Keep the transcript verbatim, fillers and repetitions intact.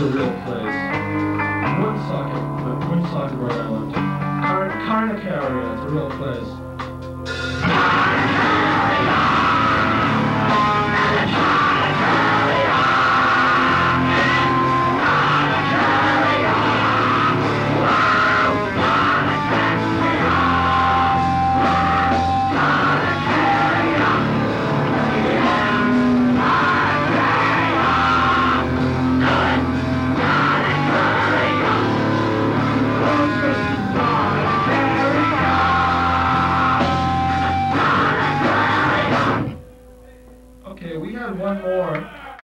a real place. Woonsocket, uh, Woonsocket, Rhode Island. Car Carnicaria, it's a real place. One more.